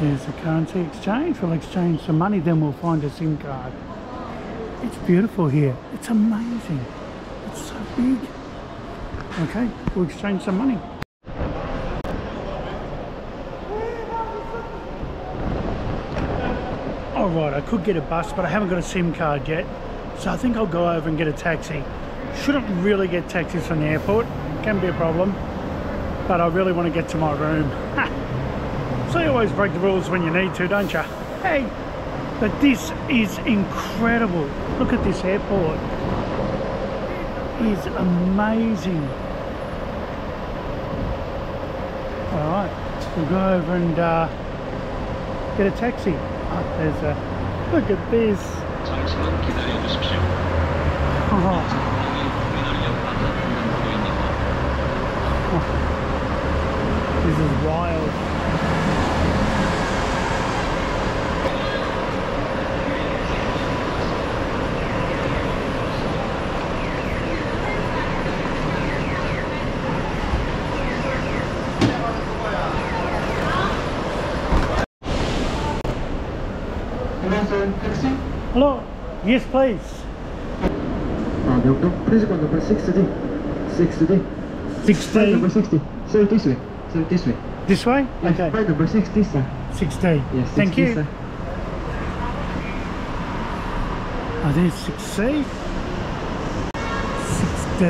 There's the currency exchange. We'll exchange some money, then we'll find a SIM card. It's beautiful here. It's amazing. It's so big. Okay, we'll exchange some money. Alright, I could get a bus, but I haven't got a SIM card yet. So I think I'll go over and get a taxi. Shouldn't really get taxis from the airport. Can be a problem. But I really want to get to my room. So you always break the rules when you need to, don't you? Hey! But this is incredible. Look at this airport. It is amazing. Alright, we'll go over and get a taxi. Oh, there's a... Look at this. Oh. This is wild. Hello? Yes, please. Please go number 60. Number 60. So this way. So this way. This way? Yes, okay. Right number 60, sir. 60. Yes, 60, thank you. Sir. Oh, there's 6C. 6D.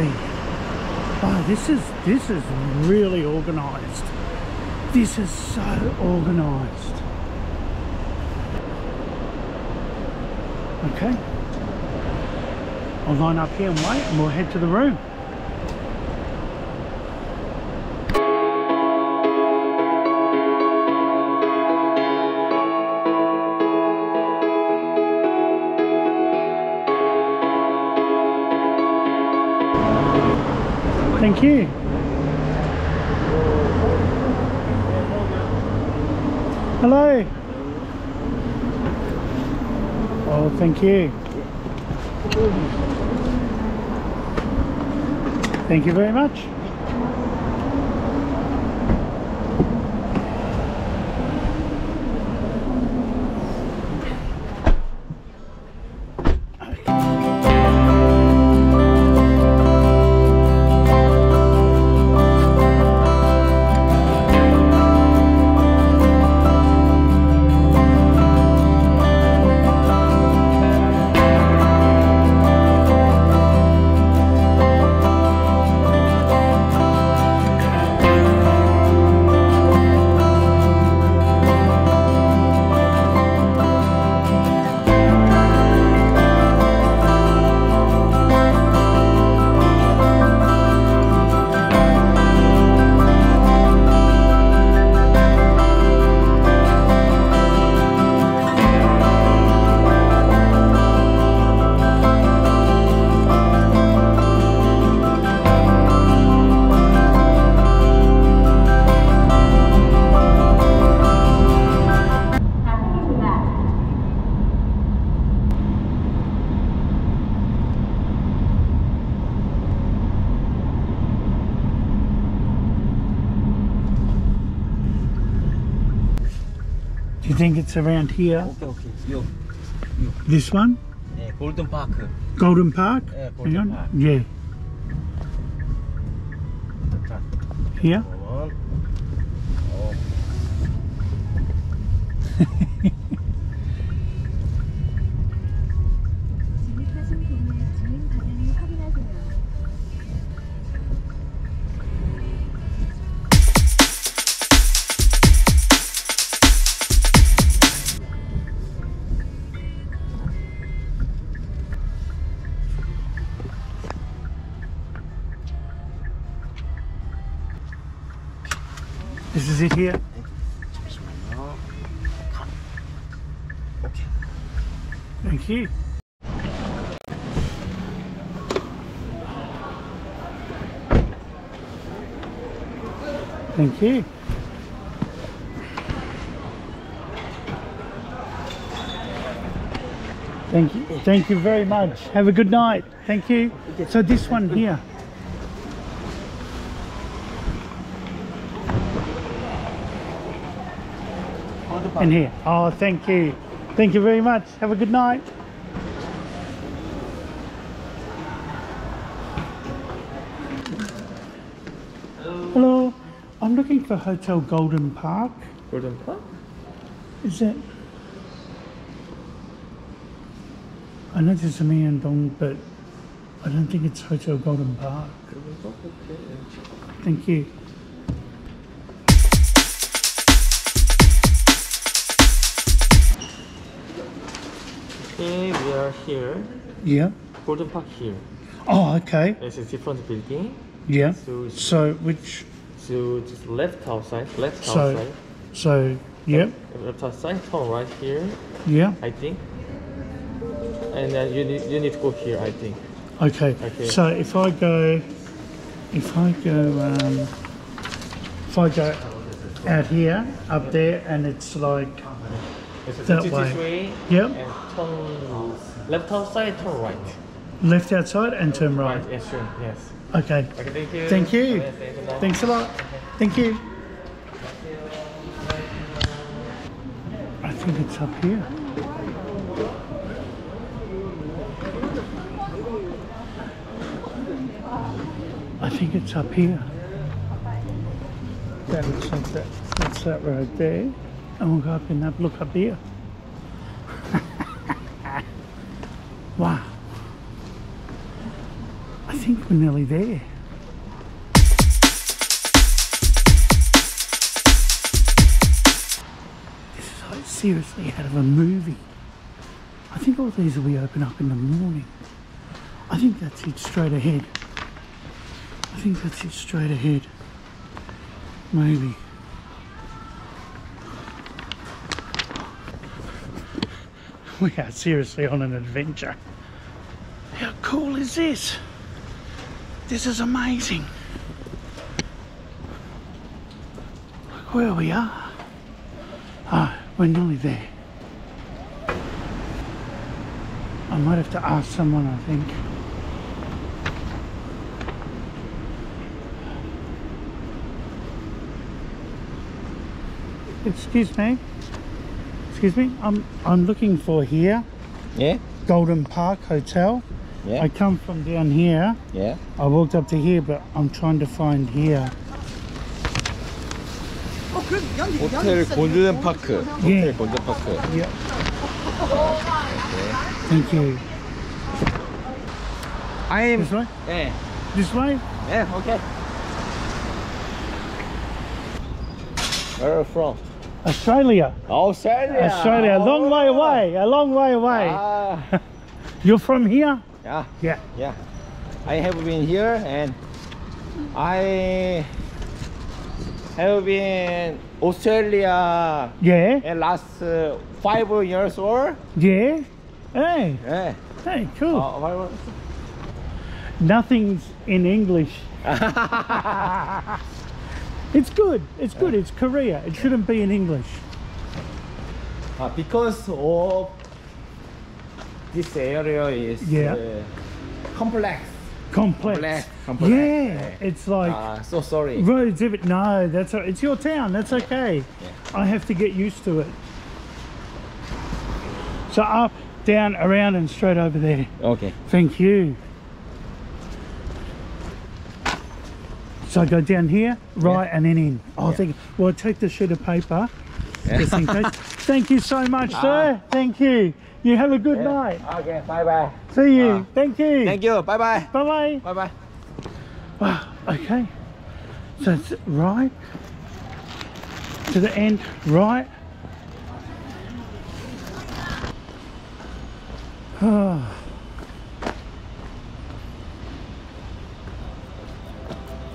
Wow, this is really organised. This is so organised. Okay. I'll line up here and wait, and we'll head to the room. Thank you. Hello. Oh, thank you. Thank you very much. I think it's around here. Okay. Yo. This one? Yeah, Golden Park. Golden Park? Yeah, Golden Park. Yeah. Here? Oh. This is it here. Thank you. Thank you. Thank you. Thank you very much. Have a good night. Thank you. So this one here. in here. Oh, thank you. Thank you very much. Have a good night. Hello. Hello. I'm looking for Hotel Golden Park. Golden Park? Is it? I know there's a Myeondong, but I don't think it's Hotel Golden Park. Golden Park? Okay. Thank you. Okay, we are here. Yeah. Golden Park here. Oh, okay. It's a different building. Yeah. So which? So just left outside. So yeah. Left outside, turn right here. Yeah. I think. And then you need to go here, I think. Okay. Okay. So if I go out here, up there, and it's like. That way. Yep. And turn left outside, turn right. Left outside and turn right. Right. Yes, sure. Yes. Okay. Okay. Thank you. Thank you. Thanks a lot. Thank you. I think it's up here. I think it's up here. That looks like that. That's that right there. And we'll go up and have a look up here. Wow. I think we're nearly there. This is like seriously out of a movie. I think all these will be open up in the morning. I think that's it straight ahead. I think that's it straight ahead. Maybe. We are seriously on an adventure. How cool is this? This is amazing. Look where we are. Ah, we're nearly there. I might have to ask someone, I think. Excuse me. Excuse me, I'm looking for here. Yeah. Golden Park Hotel. Yeah. I come from down here. Yeah. I walked up to here, but I'm trying to find here. Hotel Golden Park. Yeah. Hotel Golden Park. Yeah. Okay. Thank you. I am this way. Yeah. This way. Yeah. Okay. Where are you from? Australia. Australia. Australia. A long way away. A long way away. You're from here? Yeah. Yeah. Yeah. I have been here and I have been Australia. Yeah. And last 5 years old. Yeah. Hey. Yeah. Hey. Cool. Nothing's in English. It's good. It's good. It's Korea. It shouldn't be in English. Because of this area is complex. Complex. Yeah. It's like so sorry. Roads. No, that's all, it's your town. That's okay. Yeah. I have to get used to it. So up, down, around, and straight over there. Okay. Thank you. So I go down here, right, and then in. Oh, yeah. Well, take the sheet of paper. Yeah. Just in case. Thank you so much, sir. Thank you. You have a good night. Okay, bye-bye. See you. Thank you. Thank you. Bye-bye. Bye-bye. Bye-bye. Wow, okay. So it's right to the end, right. Oh.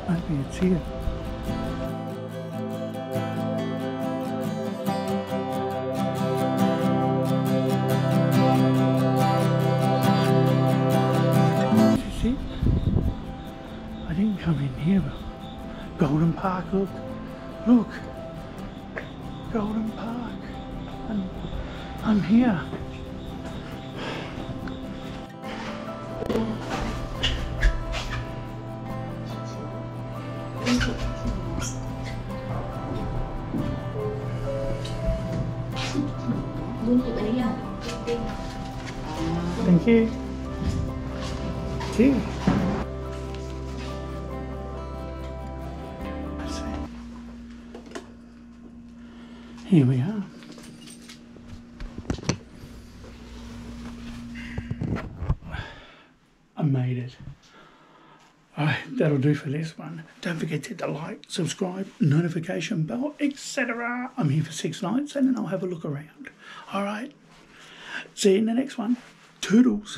Maybe it's here. You see? I didn't come in here, but Golden Park, look. Look. Golden Park. I'm here. Thank you. Tea. Here we are. I made it. That'll do for this one. Don't forget to hit the like, subscribe, notification bell, etc. I'm here for 6 nights and then I'll have a look around. Alright, see you in the next one. Toodles.